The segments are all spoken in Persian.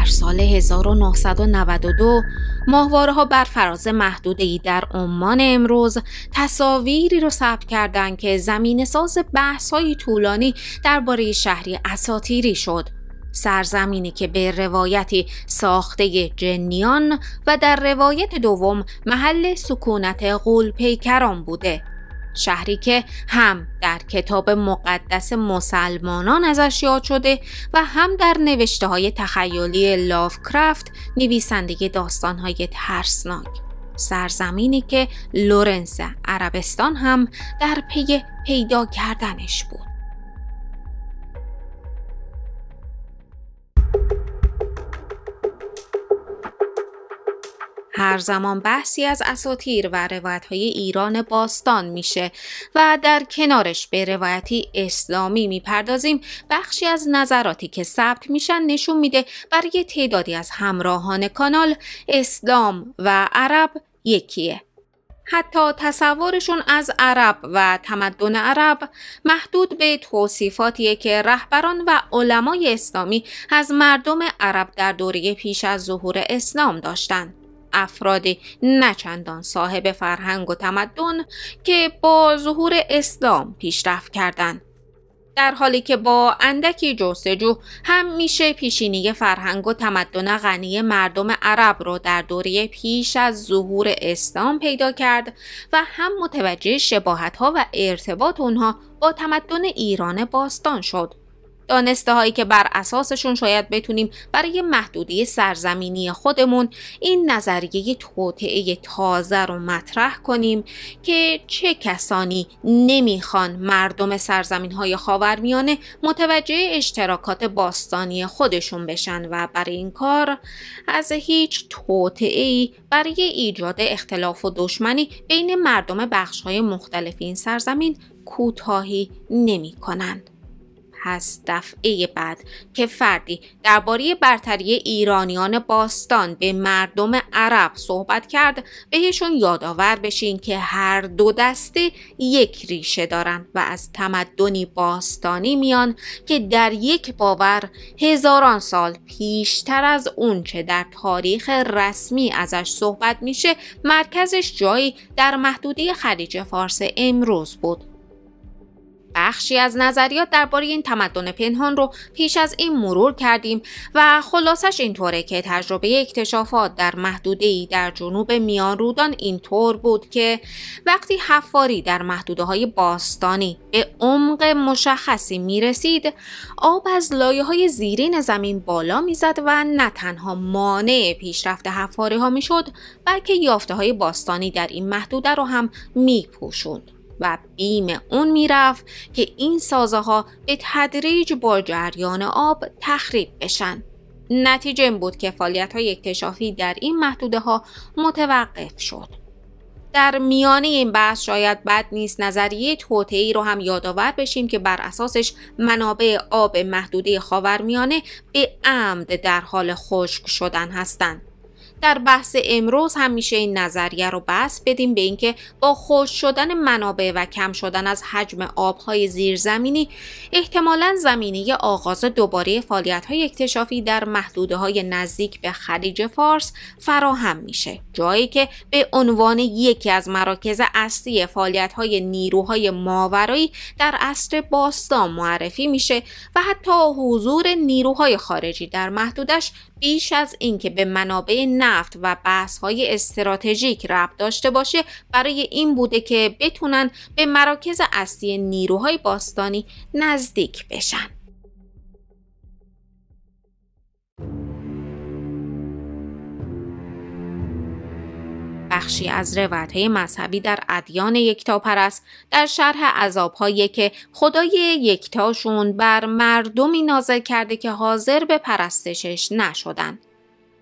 در سال 1992 ماهواره‌ها بر فراز محدوده‌ای در عمان امروز تصاویری را ثبت کردند که زمینه‌ساز بحث‌های طولانی درباره شهری اساطیری شد. سرزمینی که به روایتی ساخته جنیان و در روایت دوم محل سکونت غول پیکران بوده. شهری که هم در کتاب مقدس مسلمانان ازش یاد شده و هم در نوشته‌های تخیلی لاوکرافت، نویسنده داستان‌های ترسناک. سرزمینی که لورنس عربستان هم در پی پیدا کردنش بود. هر زمان بحثی از اساطیر و روایت‌های ایران باستان میشه و در کنارش به روایتی اسلامی میپردازیم. بخشی از نظراتی که ثبت میشن نشون میده برای تعدادی از همراهان کانال اسلام و عرب یکیه. حتی تصورشون از عرب و تمدن عرب محدود به توصیفاتیه که رهبران و علمای اسلامی از مردم عرب در دوره پیش از ظهور اسلام داشتن. افرادی نه چندان صاحب فرهنگ و تمدن که با ظهور اسلام پیشرفت کردند، در حالی که با اندکی جستجو هم میشه پیشینی فرهنگ و تمدن غنی مردم عرب رو در دوره پیش از ظهور اسلام پیدا کرد و هم متوجه شباهت‌ها و ارتباط اونها با تمدن ایران باستان شد. دانسته هایی که بر اساسشون شاید بتونیم برای محدوده سرزمینی خودمون این نظریه توطئه تازه رو مطرح کنیم که چه کسانی نمیخوان مردم سرزمین های خاورمیانه متوجه اشتراکات باستانی خودشون بشن و برای این کار از هیچ توطئه‌ای برای ایجاد اختلاف و دشمنی بین مردم بخش های مختلف این سرزمین کوتاهی نمی کنند. پس دفعه بعد که فردی درباره برتری ایرانیان باستان به مردم عرب صحبت کرد، بهشون یادآور بشین که هر دو دسته یک ریشه دارن و از تمدنی باستانی میان که در یک باور هزاران سال پیشتر از اون چه در تاریخ رسمی ازش صحبت میشه، مرکزش جایی در محدوده خلیج فارس امروز بود. بخشی از نظریات درباره این تمدن پنهان رو پیش از این مرور کردیم و خلاصش اینطوره که تجربه اکتشافات در محدوده‌ای در جنوب میانرودان اینطور بود که وقتی حفاری در محدوده‌های باستانی به عمق مشخصی میرسید، آب از لایه‌های زیرین زمین بالا میزد و نه تنها مانع پیشرفت حفاری‌ها میشد، بلکه یافته‌های باستانی در این محدوده رو هم میپوشوند. و بیم اون میرفت که این سازه ها به تدریج با جریان آب تخریب بشن. نتیجه این بود که فعالیت های اکتشافی در این محدوده ها متوقف شد. در میانه این بحث شاید بد نیست نظریه توطئه‌ای رو هم یادآور بشیم که بر اساسش منابع آب محدوده خاورمیانه به عمد در حال خشک شدن هستند. در بحث امروز هم میشه این نظریه رو بس بدیم به اینکه با خشک شدن منابع و کم شدن از حجم آبهای زیرزمینی احتمالاً زمینه آغاز دوباره فعالیت‌های اکتشافی در محدوده‌های نزدیک به خلیج فارس فراهم میشه، جایی که به عنوان یکی از مراکز اصلی فعالیت‌های نیروهای ماورایی در عصر باستان معرفی میشه و حتی حضور نیروهای خارجی در محدودش بیش از اینکه به منابع نفت و بحث‌های استراتژیک ربط داشته باشه، برای این بوده که بتونن به مراکز اصلی نیروهای باستانی نزدیک بشن. بخشی از روایت‌های مذهبی در ادیان یکتاپرست در شرح عذاب‌هایی که خدای یکتاشون بر مردمی نازل کرده که حاضر به پرستشش نشدند.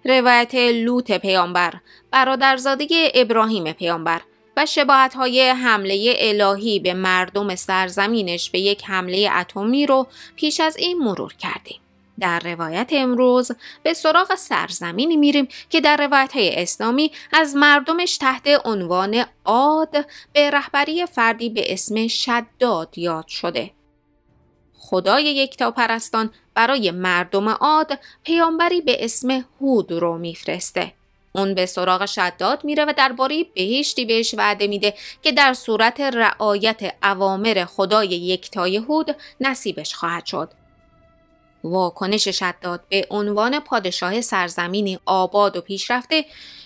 روایت لوط پیامبر، برادرزاده ابراهیم پیامبر و شباهت‌های حمله الهی به مردم سرزمینش به یک حمله اتمی رو پیش از این مرور کردیم. در روایت امروز به سراغ سرزمینی میریم که در روایت‌های اسلامی از مردمش تحت عنوان عاد به رهبری فردی به اسم شداد یاد شده. خدای یکتاپرستان برای مردم عاد پیامبری به اسم هود رو میفرسته. اون به سراغ شداد میره و درباره بهشتی بهش وعده میده که در صورت رعایت اوامر خدای یکتای هود نصیبش خواهد شد. واکنش شداد به عنوان پادشاه سرزمینی آباد و پیشرفته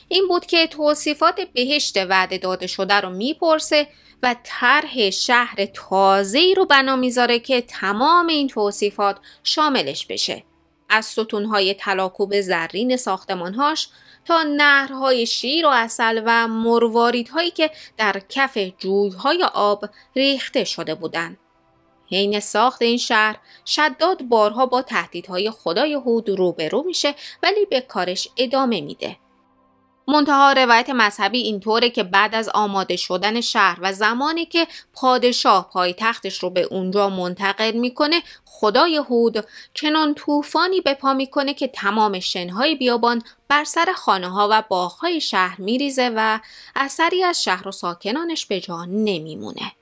این بود که توصیفات بهشت وعده داده شده رو میپرسه و طرح شهر تازه‌ای رو بنا میذاره که تمام این توصیفات شاملش بشه. از ستونهای طلاکوب زرین ساختمانهاش تا نهرهای شیر و عسل و مرواریدهایی که در کف جویهای آب ریخته شده بودند. حین ساخت این شهر شداد بارها با تهدیدهای خدای هود روبرو میشه ولی به کارش ادامه میده. منتها روایت مذهبی اینطوره که بعد از آماده شدن شهر و زمانی که پادشاه پایتختش رو به اونجا منتقل میکنه، خدای هود چنان طوفانی به پا میکنه که تمام شنهای بیابان بر سر خانه ها و باغهای شهر میریزه و اثری از شهر و ساکنانش به جا نمیمونه.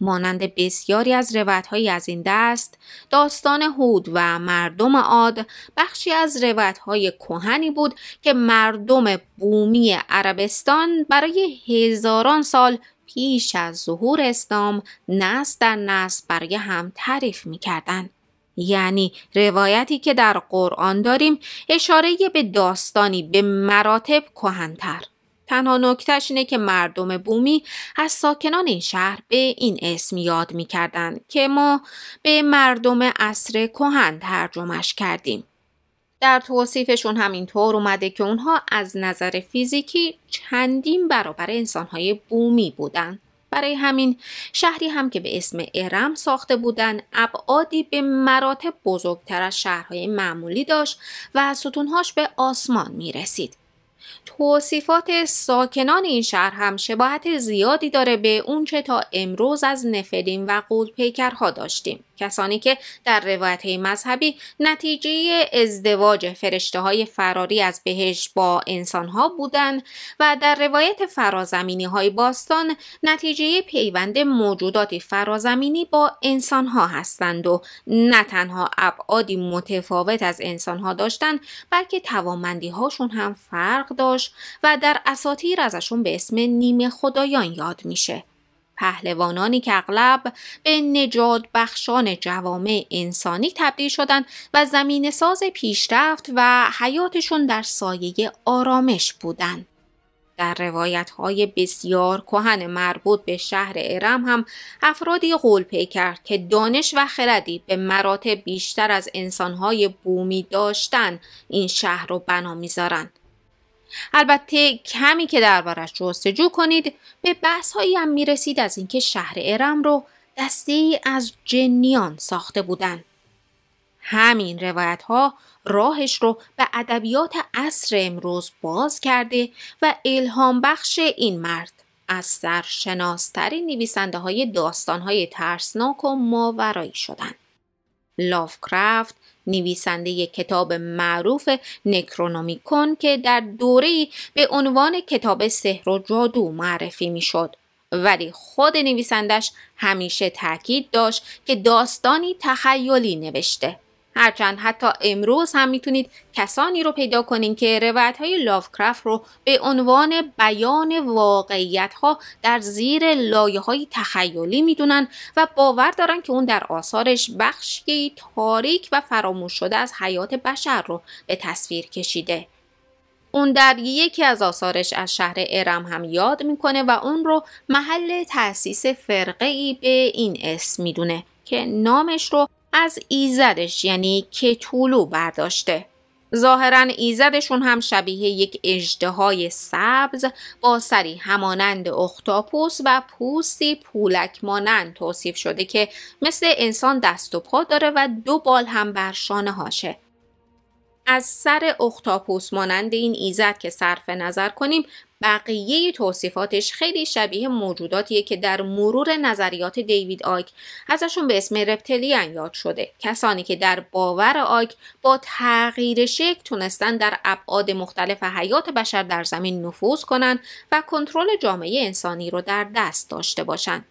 مانند بسیاری از روایت‌های از این دست، داستان هود و مردم عاد بخشی از روایت‌های کهنی بود که مردم بومی عربستان برای هزاران سال پیش از ظهور اسلام نسل در نسل برای هم تعریف می‌کردند. یعنی روایتی که در قرآن داریم اشاره به داستانی به مراتب کهن‌تر. تنها نکتهش اینه که مردم بومی از ساکنان این شهر به این اسم یاد میکردن که ما به مردم عصر کهن ترجمهش کردیم. در توصیفشون همینطور اومده که اونها از نظر فیزیکی چندین برابر انسانهای بومی بودن. برای همین شهری هم که به اسم ارم ساخته بودن ابعادی به مراتب بزرگتر از شهرهای معمولی داشت و ستونهاش به آسمان میرسید. توصیفات ساکنان این شهر هم شباهت زیادی داره به اونچه تا امروز از نفرین و غول‌پیکرها داشتیم، کسانی که در روایت‌های مذهبی نتیجه ازدواج فرشته‌های فراری از بهشت با انسان‌ها بودند و در روایت فرازمینی‌های باستان نتیجه پیوند موجودات فرازمینی با انسان‌ها هستند و نه تنها ابعادی متفاوت از انسان‌ها داشتند بلکه توانمندی‌هاشون هم فرق داشت و در اساطیر ازشون به اسم نیمه خدایان یاد میشه. پهلوانانی که اغلب به نجات بخشان جوامع انسانی تبدیل شدند و زمین ساز پیشرفت و حیاتشون در سایه آرامش بودند. در روایت‌های بسیار کهن مربوط به شهر ارم هم افرادی غول‌پیکر که دانش و خردی به مراتب بیشتر از انسان‌های بومی داشتند این شهر رو بنا می‌ذارند. البته کمی که دربارش جستجو کنید به بحث هایی هم می رسید از اینکه شهر ارم رو دستی از جنیان ساخته بودن. همین روایت ها راهش رو به ادبیات عصر امروز باز کرده و الهام بخش این مرد از سرشناسترین نویسنده های داستان های ترسناک و ماورایی شدن. لاوکرافت نویسنده کتاب معروف نکرونومیکون که در دوره‌ای به عنوان کتاب سحر و جادو معرفی میشد ولی خود نویسندش همیشه تاکید داشت که داستانی تخیلی نوشته. هرچند حتی امروز هم میتونید کسانی رو پیدا کنین که روایت‌های لاوکرافت رو به عنوان بیان واقعیت‌ها در زیر لایه‌های تخیلی میدونن و باور دارن که اون در آثارش بخشی تاریک و فراموش شده از حیات بشر رو به تصویر کشیده. اون در یکی از آثارش از شهر ارم هم یاد میکنه و اون رو محل تأسیس فرقه‌ای به این اسم میدونه که نامش رو از ایزدش یعنی کتولو برداشته. ظاهرا ایزدشون هم شبیه یک اژدهای سبز با سری همانند اختاپوس و پوستی پولک مانند توصیف شده که مثل انسان دست و پا داره و 2 بال هم بر شانه هاشه. از سر اختاپوس مانند این ایزد که صرف نظر کنیم بقیه توصیفاتش خیلی شبیه موجوداتیه که در مرور نظریات دیوید آیک ازشون به اسم رپتیلیان یاد شده، کسانی که در باور آیک با تغییر شکل تونستن در ابعاد مختلف حیات بشر در زمین نفوذ کنن و کنترل جامعه انسانی رو در دست داشته باشن.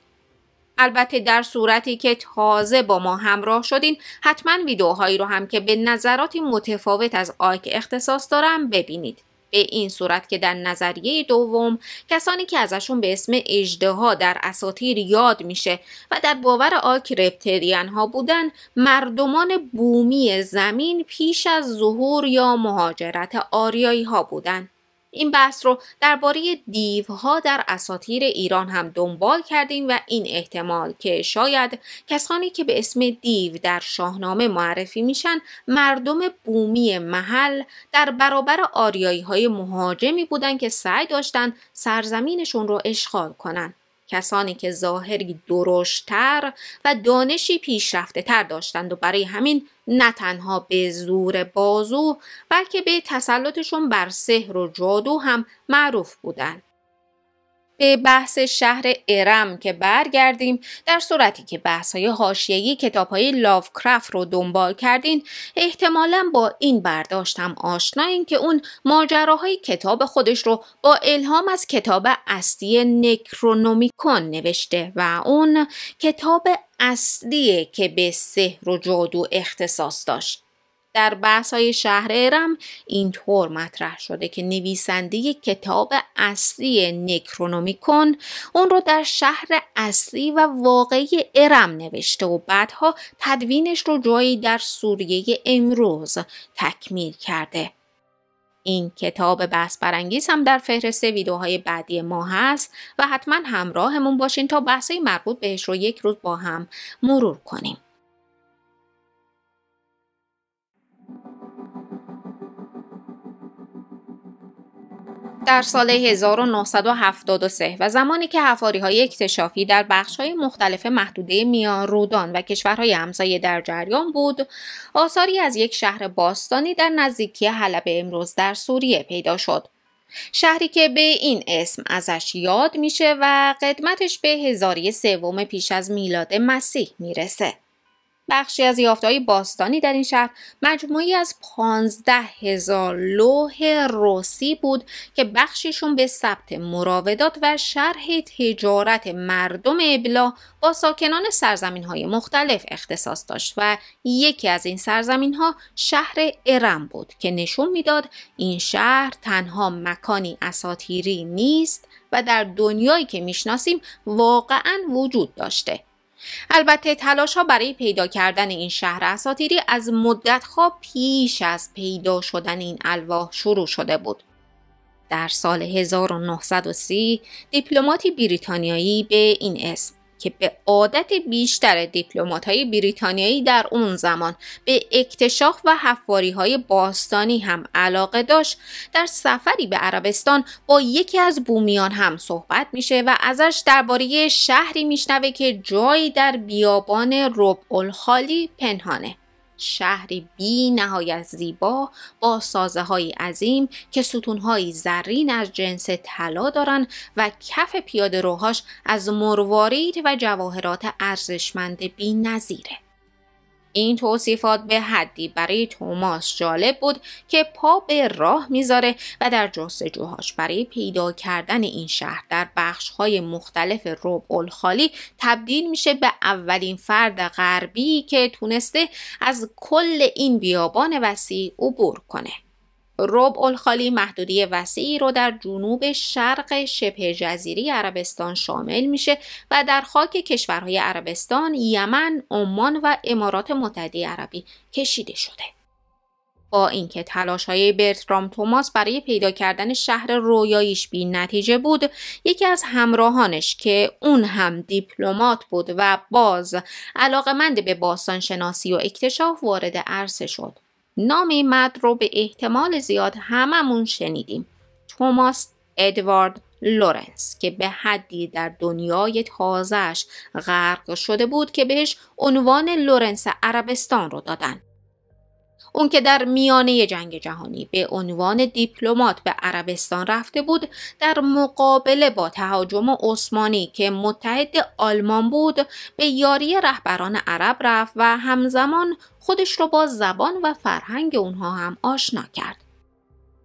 البته در صورتی که تازه با ما همراه شدین حتما ویدیوهایی رو هم که به نظراتی متفاوت از آیک اختصاص دارن ببینید. به این صورت که در نظریه دوم کسانی که ازشون به اسم اژدها در اساطیر یاد میشه و در باور آیک رپتریان ها بودن، مردمان بومی زمین پیش از ظهور یا مهاجرت آریایی ها بودن. این بحث رو درباره دیوها در اساطیر ایران هم دنبال کردیم و این احتمال که شاید کسانی که به اسم دیو در شاهنامه معرفی میشن مردم بومی محل در برابر آریایی های مهاجمی بودن که سعی داشتن سرزمینشون رو اشغال کنن. کسانی که ظاهری درشت‌تر و دانشی پیشرفته تر داشتند و برای همین نه تنها به زور بازو بلکه به تسلطشون بر سحر و جادو هم معروف بودند. به بحث شهر ارم که برگردیم، در صورتی که بحث‌های حاشیه‌ای کتاب‌های لاوکرافت رو دنبال کردین احتمالاً با این برداشتم آشنایین که اون ماجراهای کتاب خودش رو با الهام از کتاب اصلی نکرونومیکون نوشته و اون کتاب اصلیه که به سحر و جادو اختصاص داشت. در بحث‌های شهر ارم اینطور مطرح شده که نویسنده کتاب اصلی نکرونومیکون اون رو در شهر اصلی و واقعی ارم نوشته و بعدها تدوینش رو جایی در سوریه امروز تکمیل کرده. این کتاب بحث برانگیز هم در فهرست ویدیوهای بعدی ما هست و حتما همراهمون باشین تا بحث‌های مربوط بهش رو یک روز با هم مرور کنیم. در سال 1973 و زمانی که حفاری‌های اکتشافی در بخش‌های مختلف محدوده میان رودان و کشورهای همسایه در جریان بود، آثاری از یک شهر باستانی در نزدیکی حلب امروز در سوریه پیدا شد. شهری که به این اسم ازش یاد میشه و قدمتش به هزاره سوم پیش از میلاد مسیح میرسه. بخشی از یافته‌های باستانی در این شهر مجموعی از 15000 لوح روسی بود که بخشیشون به ثبت مراودات و شرح تجارت مردم ابلا با ساکنان سرزمین‌های مختلف اختصاص داشت و یکی از این سرزمین‌ها شهر ارم بود که نشون میداد این شهر تنها مکانی اساطیری نیست و در دنیایی که میشناسیم واقعاً وجود داشته. البته تلاش‌ها برای پیدا کردن این شهر اساطیری از مدت‌ها پیش از پیدا شدن این الواح شروع شده بود. در سال 1930 دیپلماتی بریتانیایی به این اسم که به عادت بیشتر دیپلمات‌های بریتانیایی در اون زمان به اکتشاف و حفاری‌های باستانی هم علاقه داشت، در سفری به عربستان با یکی از بومیان هم صحبت میشه و ازش درباره شهری میشنوه که جایی در بیابان ربع الخالی پنهانه. شهری بی نهایت زیبا با سازه‌های عظیم که ستون‌های زرین از جنس طلا دارن و کف پیاده‌روهاش از مروارید و جواهرات ارزشمند بی‌نظیره. این توصیفات به حدی برای توماس جالب بود که پا به راه میذاره و در جستجوهاش برای پیدا کردن این شهر در بخش‌های مختلف ربع الخالی تبدیل میشه به اولین فرد غربی که تونسته از کل این بیابان وسیع عبور کنه. ربع الخالی محدوده وسیعی رو در جنوب شرق شبه جزیره عربستان شامل میشه و در خاک کشورهای عربستان، یمن، عمان و امارات متحده عربی کشیده شده. با اینکه تلاش‌های برترام توماس برای پیدا کردن شهر رویاییش بی نتیجه بود، یکی از همراهانش که اون هم دیپلمات بود و باز علاقه‌مند به باستان شناسی و اکتشاف وارد عرصه شد. نام این مرد رو به احتمال زیاد هممون شنیدیم، توماس ادوارد لورنس، که به حدی در دنیای تازهش غرق شده بود که بهش عنوان لورنس عربستان رو دادن. اون که در میانه جنگ جهانی به عنوان دیپلمات به عربستان رفته بود، در مقابله با تهاجم عثمانی که متحد آلمان بود به یاری رهبران عرب رفت و همزمان خودش رو با زبان و فرهنگ اونها هم آشنا کرد.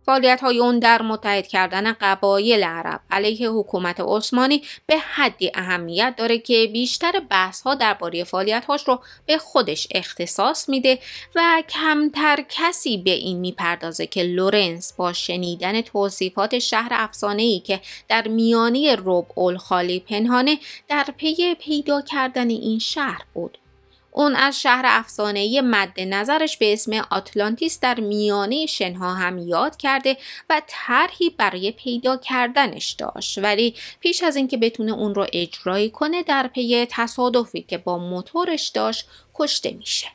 فعالیت‌های اون در متحد کردن قبایل عرب علیه حکومت عثمانی به حدی اهمیت داره که بیشتر بحث‌ها درباره فعالیت‌هاش رو به خودش اختصاص میده و کمتر کسی به این میپردازه که لورنس با شنیدن توصیفات شهر افسانه‌ای که در میانه ربع الخالی پنهانه در پی پیدا کردن این شهر بود. اون از شهر افسانه‌ای مد نظرش به اسم آتلانتیس در میانه شنها هم یاد کرده و طرحی برای پیدا کردنش داشت، ولی پیش از اینکه بتونه اون رو اجرایی کنه در پی تصادفی که با موتورش داشت کشته میشه.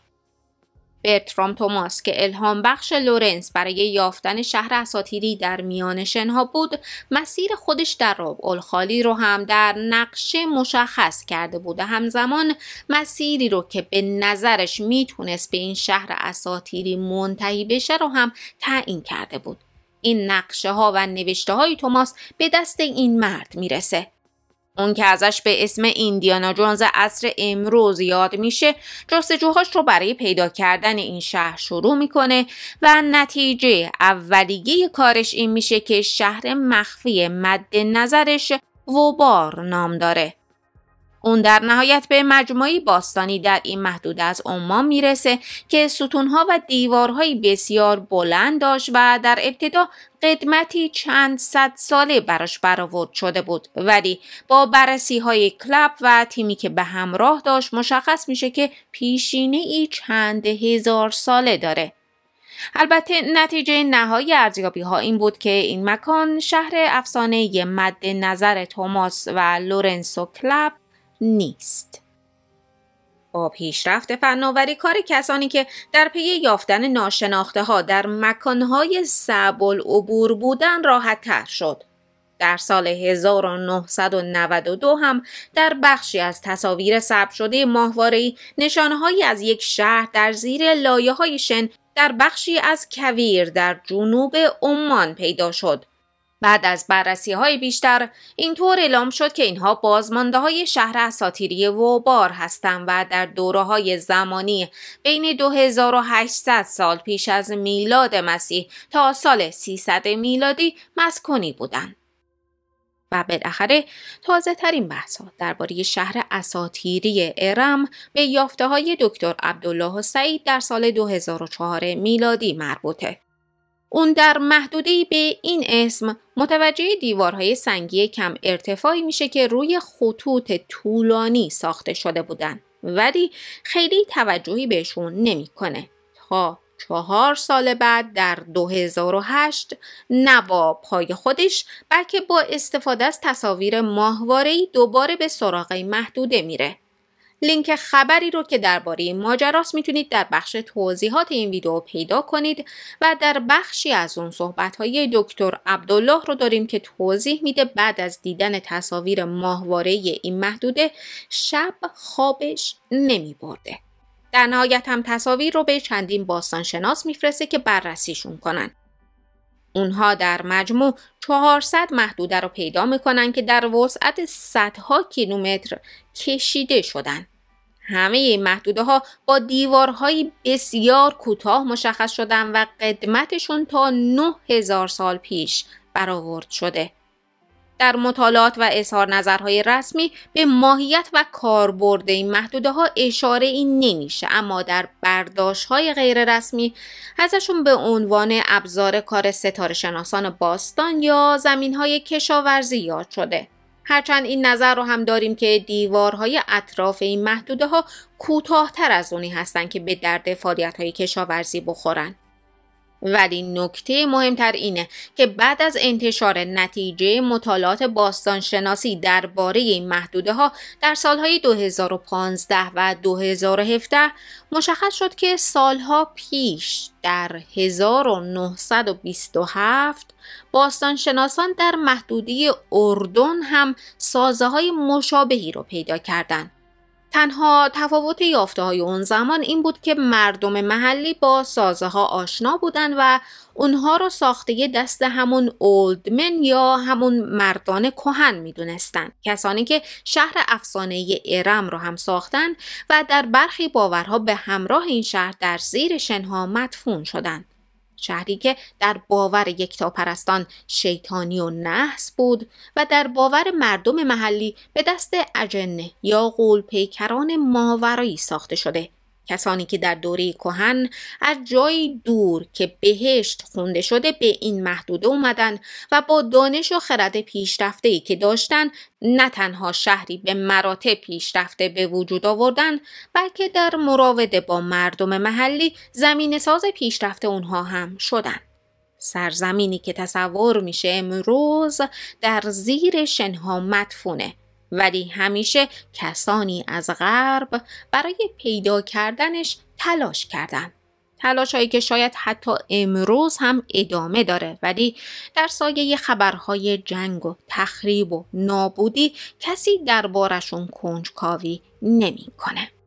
برترام توماس که الهام بخش لورنس برای یافتن شهر اساطیری در میان شنها بود، مسیر خودش در ربع الخالی رو هم در نقشه مشخص کرده بود، همزمان مسیری رو که به نظرش میتونست به این شهر اساطیری منتهی بشه رو هم تعیین کرده بود. این نقشه ها و نوشته های توماس به دست این مرد میرسه. اون که ازش به اسم ایندیانا جونز عصر امروز یاد میشه، جستجوهاش رو برای پیدا کردن این شهر شروع میکنه و نتیجه اولیه کارش این میشه که شهر مخفی مد نظرش وبار نام داره. اون در نهایت به مجموعه باستانی در این محدوده از عمان میرسه که ستونها و دیوارهای بسیار بلند داشت و در ابتدا قدمتی چند صد ساله براش برآورد شده بود، ولی با بررسی‌های کلب و تیمی که به همراه داشت مشخص میشه که پیشینه‌ای چند هزار ساله داره. البته نتیجه نهایی ارزیابی‌ها این بود که این مکان شهر افسانه‌ای مد نظر توماس و لورنسو کلب نیست. با پیشرفت فناوری کار کسانی که در پی یافتن ناشناخته ها در مکانهای صعب العبور بودن راحت تر شد. در سال 1992 هم در بخشی از تصاویر ثبت شده ماهواره‌ای نشانه‌هایی از یک شهر در زیر لایه‌های شن در بخشی از کویر در جنوب عمان پیدا شد. بعد از بررسی‌های بیشتر اینطور اعلام شد که اینها بازمانده‌های شهر اساطیری وبار هستند و در دوره‌های زمانی بین 2800 سال پیش از میلاد مسیح تا سال 300 میلادی مسکونی بودند. و بالاخره تازه‌ترین بحث‌ها درباره شهر اساطیری ارم به یافته‌های دکتر عبدالله سعید در سال 2004 میلادی مربوطه. اون در محدوده‌ای به این اسم متوجه دیوارهای سنگی کم ارتفاعی میشه که روی خطوط طولانی ساخته شده بودن، ولی خیلی توجهی بهشون نمیکنه تا 4 سال بعد در 2008 نه با پای خودش بلکه با استفاده از تصاویر ماهواره‌ای دوباره به سراغ محدوده میره. لینک خبری رو که درباره این ماجراست میتونید در بخش توضیحات این ویدیو پیدا کنید و در بخشی از اون صحبت‌های دکتر عبدالله رو داریم که توضیح میده بعد از دیدن تصاویر ماهواره این محدوده شب خوابش نمیبرده. در نهایت هم تصاویر رو به چندین باستانشناس میفرسته که بررسیشون کنن. اونها در مجموع 400 محدوده رو پیدا میکنن که در وسعت صدها کیلومتر کشیده شدن. همه این محدوده ها با دیوارهای بسیار کوتاه مشخص شدن و قدمتشون تا 9000 سال پیش برآورد شده. در مطالعات و اظهار نظرهای رسمی به ماهیت و کاربرد این محدوده ها اشاره این نمیشه، اما در برداشت های غیر رسمی ازشون به عنوان ابزار کار ستاره شناسان باستان یا زمین های کشاورزی یاد شده. هرچند این نظر رو هم داریم که دیوارهای اطراف این محدوده ها کوتاه‌تر از اونی هستن که به درد فعالیت های کشاورزی بخورن. ولی نکته مهمتر اینه که بعد از انتشار نتیجه مطالعات باستانشناسی درباره این محدوده ها در سالهای 2015 و 2017 مشخص شد که سالها پیش در 1927 باستانشناسان در محدوده اردن هم سازه های مشابهی رو پیدا کردند. تنها تفاوت یافته‌های اون زمان این بود که مردم محلی با سازه‌ها آشنا بودن و اونها رو ساخته دست همون اولدمن یا همون مردان کهن میدونستن، کسانی که شهر افسانه‌ای ارم رو هم ساختن و در برخی باورها به همراه این شهر در زیر شنها مدفون شدند. شهری که در باور یکتاپرستان شیطانی و نحس بود و در باور مردم محلی به دست اجنه یا غول‌پیکران ماورایی ساخته شده. کسانی که در دوره کهن از جایی دور که بهشت خونده شده به این محدوده اومدن و با دانش و خرد پیشرفته‌ای که داشتن نه تنها شهری به مراتب پیشرفته به وجود آوردن، بلکه در مراوده با مردم محلی زمینه‌ساز پیشرفته اونها هم شدن. سرزمینی که تصور میشه امروز در زیر شنها مدفونه، ولی همیشه کسانی از غرب برای پیدا کردنش تلاش کردند. تلاش هایی که شاید حتی امروز هم ادامه داره، ولی در سایه خبرهای جنگ و تخریب و نابودی کسی دربارشون کنجکاوی نمی کنه.